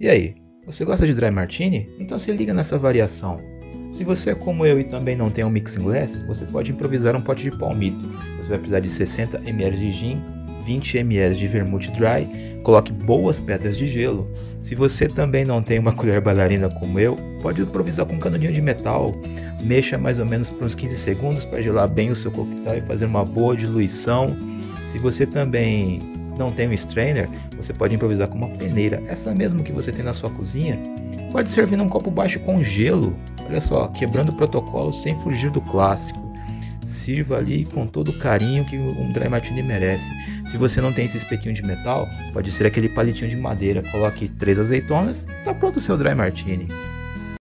E aí, você gosta de dry martini? Então se liga nessa variação. Se você é como eu e também não tem um mixing glass, você pode improvisar um pote de palmito. Você vai precisar de 60 ml de gin, 20 ml de vermute dry, coloque boas pedras de gelo. Se você também não tem uma colher bailarina como eu, pode improvisar com um canudinho de metal. Mexa mais ou menos por uns 15 segundos para gelar bem o seu coquetel e fazer uma boa diluição. Se você também não tem um strainer, você pode improvisar com uma peneira, essa mesmo que você tem na sua cozinha. Pode servir num copo baixo com gelo. Olha só, quebrando o protocolo sem fugir do clássico. Sirva ali com todo o carinho que um dry martini merece. Se você não tem esse espetinho de metal, pode ser aquele palitinho de madeira. Coloque 3 azeitonas, tá pronto o seu dry martini.